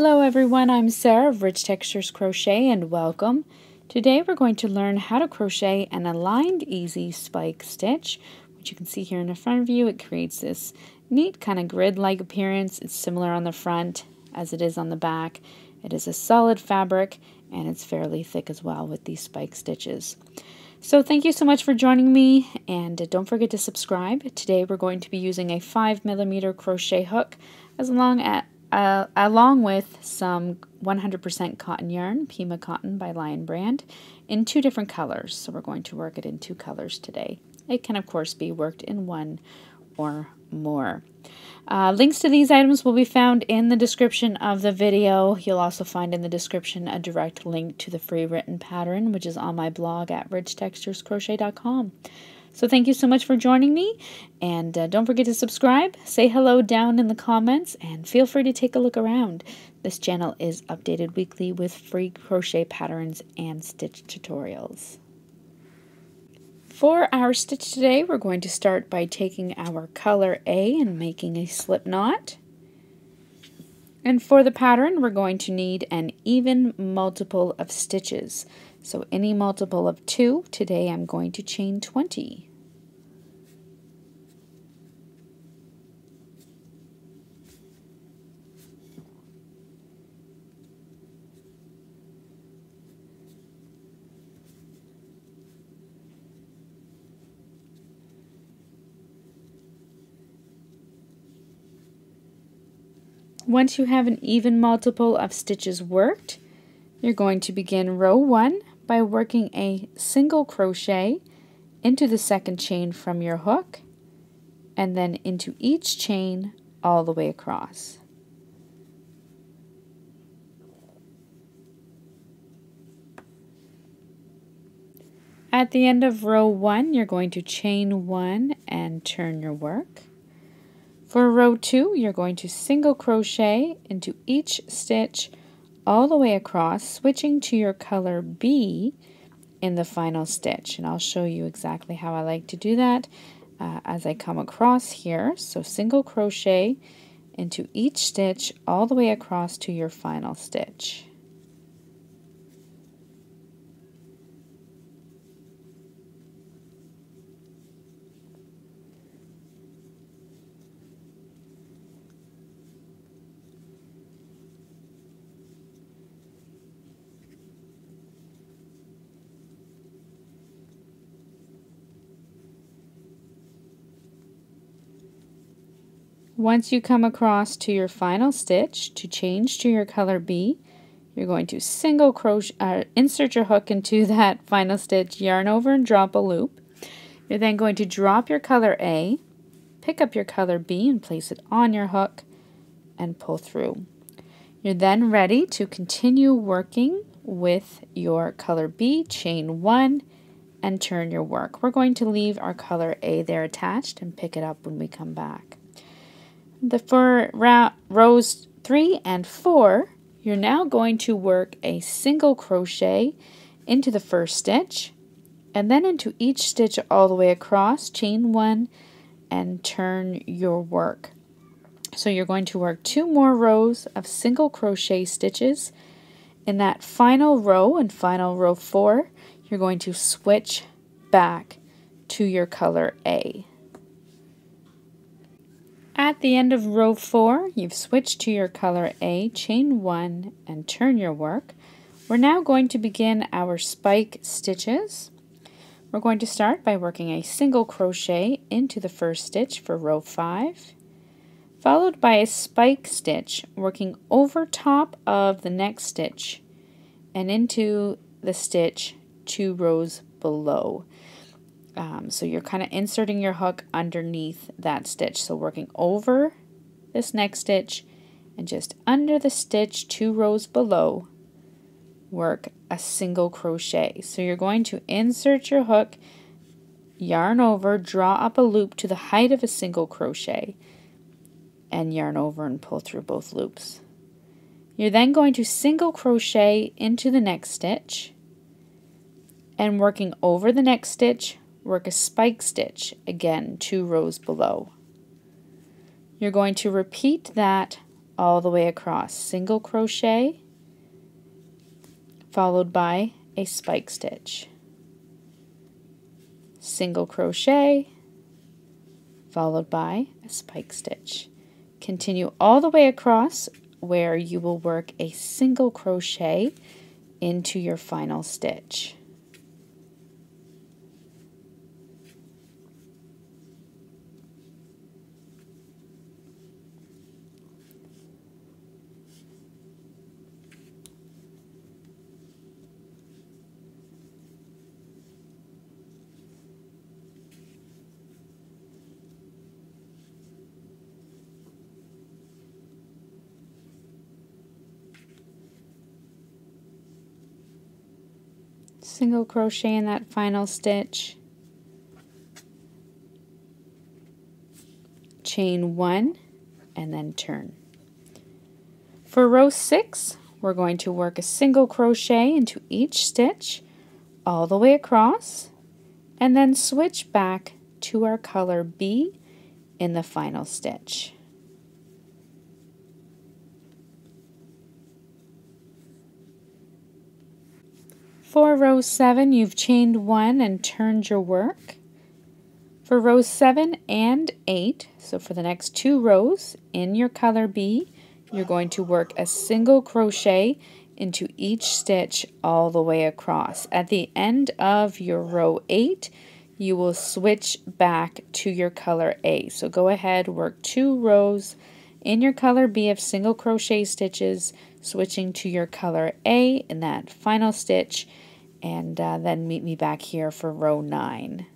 Hello everyone, I'm Sarah of Rich Textures Crochet and welcome. Today we're going to learn how to crochet an aligned easy spike stitch, which you can see here in the front of you. It creates this neat kind of grid-like appearance. It's similar on the front as it is on the back. It is a solid fabric and it's fairly thick as well with these spike stitches. So thank you so much for joining me, and don't forget to subscribe. Today we're going to be using a 5mm crochet hook along with some 100% cotton yarn, Pima Cotton by Lion Brand, in two different colors. So we're going to work it in two colors today. It can, of course, be worked in one or more. Links to these items will be found in the description of the video. You'll also find in the description a direct link to the free written pattern, which is on my blog at richtexturescrochet.com. So thank you so much for joining me, and don't forget to subscribe, say hello down in the comments, and feel free to take a look around. This channel is updated weekly with free crochet patterns and stitch tutorials. For our stitch today, we're going to start by taking our color A and making a slip knot. And for the pattern, we're going to need an even multiple of stitches. So any multiple of 2, today I'm going to chain 20. Once you have an even multiple of stitches worked, you're going to begin row 1 by working a single crochet into the second chain from your hook and then into each chain all the way across. At the end of row 1, you're going to chain 1 and turn your work. For row 2, you're going to single crochet into each stitch all the way across, switching to your color B in the final stitch. And I'll show you exactly how I like to do that as I come across here. So single crochet into each stitch all the way across to your final stitch. Once you come across to your final stitch, to change to your color B, you're going to single crochet, insert your hook into that final stitch, yarn over and drop a loop. You're then going to drop your color A, pick up your color B and place it on your hook and pull through. You're then ready to continue working with your color B, chain 1 and turn your work. We're going to leave our color A there attached and pick it up when we come back. For rows 3 and 4, you're now going to work a single crochet into the first stitch and then into each stitch all the way across, chain 1 and turn your work. So you're going to work 2 more rows of single crochet stitches. In that final row, and final row 4, you're going to switch back to your color A. At the end of row 4, you've switched to your color A, chain 1, and turn your work. We're now going to begin our spike stitches. We're going to start by working a single crochet into the first stitch for row 5, followed by a spike stitch working over top of the next stitch and into the stitch 2 rows below. So you're kind of inserting your hook underneath that stitch. So working over this next stitch and just under the stitch 2 rows below, work a single crochet. So you're going to insert your hook, yarn over, draw up a loop to the height of a single crochet, and yarn over and pull through both loops. You're then going to single crochet into the next stitch and working over the next stitch, work a spike stitch, again 2 rows below. You're going to repeat that all the way across. Single crochet followed by a spike stitch. Single crochet followed by a spike stitch. Continue all the way across where you will work a single crochet into your final stitch. Single crochet in that final stitch, chain one, and then turn. For row 6, we're going to work a single crochet into each stitch all the way across, and then switch back to our color B in the final stitch. For row 7, you've chained 1 and turned your work. For rows 7 and 8, so for the next 2 rows in your color B, you're going to work a single crochet into each stitch all the way across. At the end of your row 8, you will switch back to your color A. So go ahead, work 2 rows in your color B of single crochet stitches, switching to your color A in that final stitch, and then meet me back here for row 9.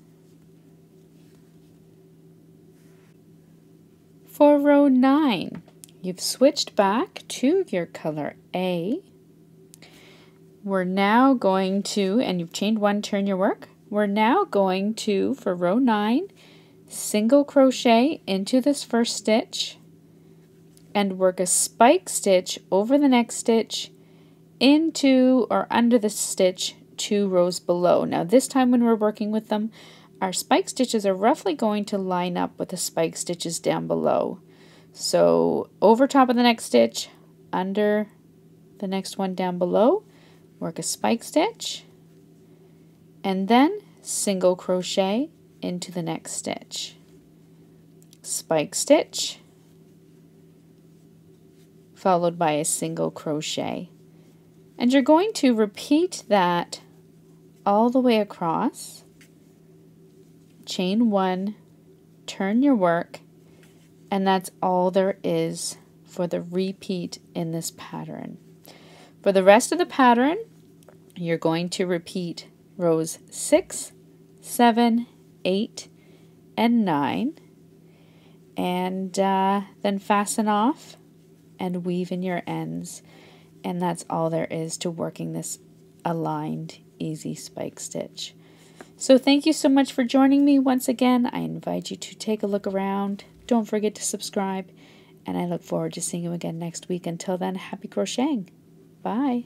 For row 9, you've switched back to your color A. We're now going to, and you've chained 1, turn your work. We're now going to, for row 9, single crochet into this first stitch and work a spike stitch over the next stitch into or under the stitch 2 rows below. Now this time when we're working with them, our spike stitches are roughly going to line up with the spike stitches down below. So over top of the next stitch, under the next one down below, work a spike stitch, and then single crochet into the next stitch. Spike stitch, followed by a single crochet. And you're going to repeat that all the way across. Chain 1, turn your work, and that's all there is for the repeat in this pattern. For the rest of the pattern, you're going to repeat rows 6, 7, 8, and 9, and then fasten off and weave in your ends, and that's all there is to working this aligned easy spike stitch. So thank you so much for joining me once again. I invite you to take a look around. Don't forget to subscribe, and I look forward to seeing you again next week. Until then, happy crocheting. Bye.